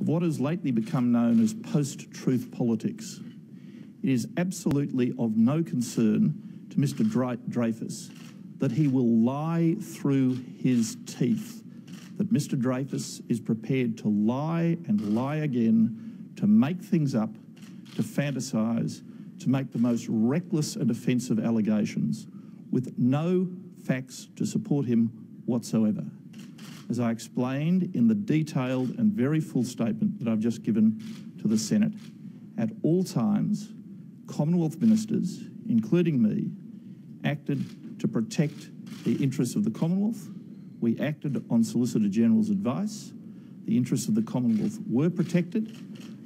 of what has lately become known as post-truth politics. It is absolutely of no concern to Mr. Dreyfus that he will lie through his teeth, that Mr. Dreyfus is prepared to lie and lie again, to make things up, to fantasise, to make the most reckless and offensive allegations with no facts to support him whatsoever. As I explained in the detailed and very full statement that I've just given to the Senate, at all times, Commonwealth ministers, including me, acted to protect the interests of the Commonwealth. We acted on Solicitor General's advice. The interests of the Commonwealth were protected.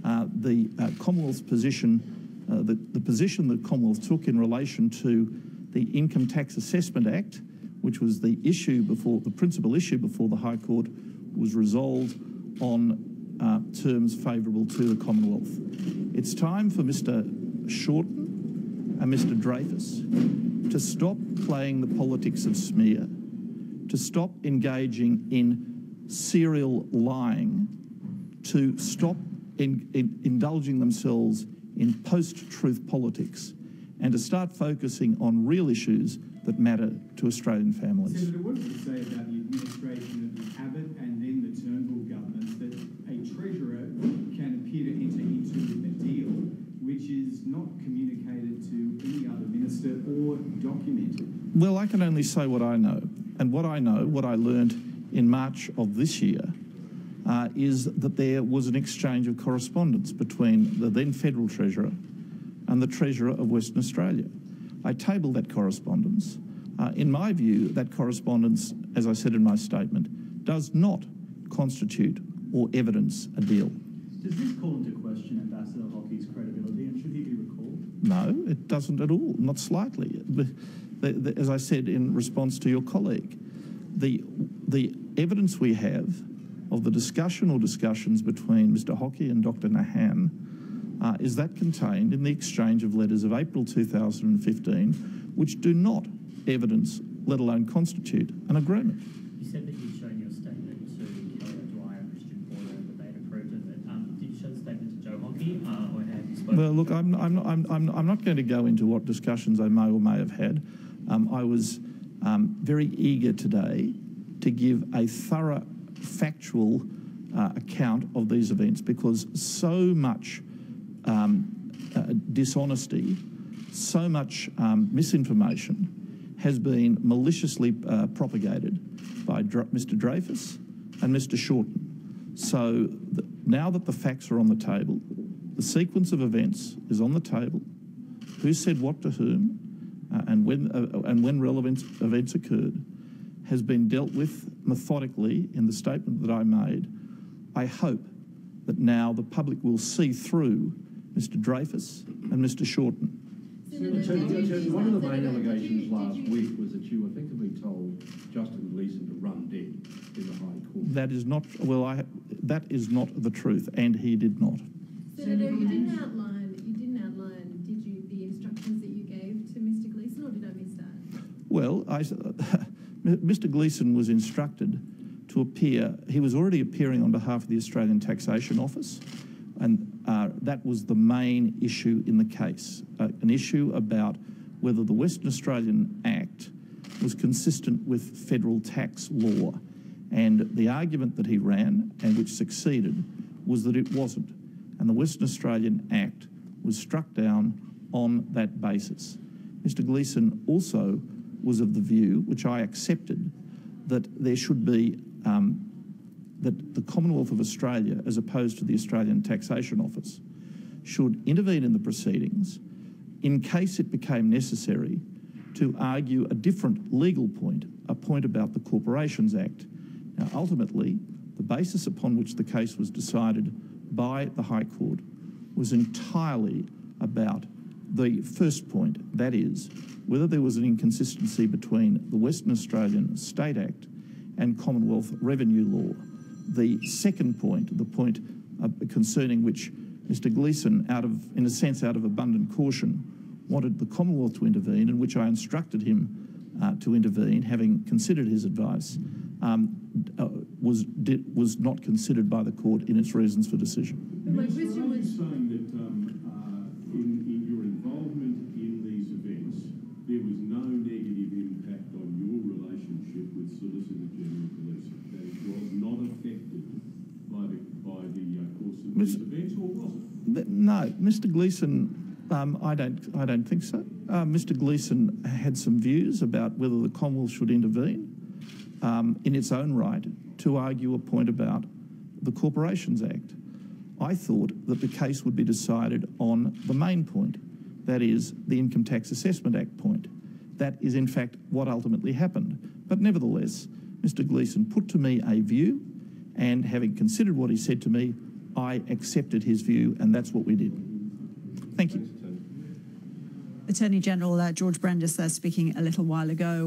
Commonwealth's position, the position that Commonwealth took in relation to the Income Tax Assessment Act, which was the issue before, the principal issue before the High Court, was resolved on terms favourable to the Commonwealth. It's time for Mr. Shorten and Mr. Dreyfus to stop playing the politics of smear, to stop engaging in serial lying, to stop indulging themselves in post-truth politics, and to start focusing on real issues that matter to Australian families. Senator, what does it say about the administration of the Abbott and then the Turnbull governments that a treasurer can appear to enter into a deal which is not communicated to any other minister or documented? Well, I can only say what I know. And what I know, what I learned in March of this year, is that there was an exchange of correspondence between the then Federal Treasurer and the Treasurer of Western Australia. I tabled that correspondence. In my view, that correspondence, as I said in my statement, does not constitute or evidence a deal. Does this call into question Ambassador Hockey's credibility, and should he be recalled? No, it doesn't at all, not slightly. As I said in response to your colleague, the evidence we have of the discussion or discussions between Mr. Hockey and Dr. Nahan is that contained in the exchange of letters of April 2015, which do not evidence, let alone constitute, an agreement. You said that you'd shown your statement to Kelly O'Dwyer and Christian Porter and that they'd approved of it. Did you show the statement to Joe Hockey, or have you spoken? Well, look, I'm not going to go into what discussions I may or may have had. I was very eager today to give a thorough, factual account of these events, because so much dishonesty, so much misinformation has been maliciously propagated by Mr. Dreyfus and Mr. Shorten. So now that the facts are on the table, the sequence of events is on the table, who said what to whom, and when relevant events occurred, has been dealt with methodically in the statement that I made. I hope that now the public will see through Mr. Dreyfus and Mr. Shorten. One of the main allegations last week was that you effectively told Justin Gleeson to run dead in the High Court. That is not, well, that is not the truth, and he did not. Senator, you didn't outline, did you, the instructions that you gave to Mr. Gleeson, or did I miss that? Well, Mr. Gleeson was instructed to appear. He was already appearing on behalf of the Australian Taxation Office, and that was the main issue in the case, an issue about whether the Western Australian Act was consistent with federal tax law. And the argument that he ran, and which succeeded, was that it wasn't. And the Western Australian Act was struck down on that basis. Mr. Gleeson also was of the view, which I accepted, that there should be that the Commonwealth of Australia, as opposed to the Australian Taxation Office, should intervene in the proceedings in case it became necessary to argue a different legal point, a point about the Corporations Act. Now, ultimately, the basis upon which the case was decided by the High Court was entirely about the first point, that is, whether there was an inconsistency between the Western Australian State Act and Commonwealth revenue law. The second point, the point concerning which Mr. Gleeson, in a sense out of abundant caution, wanted the Commonwealth to intervene, and which I instructed him to intervene, having considered his advice, was not considered by the court in its reasons for decision. My question was saying that in your involvement in these events, there was no negative impact on your relationship with Solicitor General Gleeson. That it was not affected by the course of these events, or was it? No, Mr. Gleeson. I don't think so. Mr. Gleeson had some views about whether the Commonwealth should intervene in its own right to argue a point about the Corporations Act. I thought that the case would be decided on the main point, that is the Income Tax Assessment Act point. That is in fact what ultimately happened. But nevertheless, Mr. Gleeson put to me a view, and having considered what he said to me, I accepted his view, and that's what we did. Thank you. Attorney General George Brandis speaking a little while ago.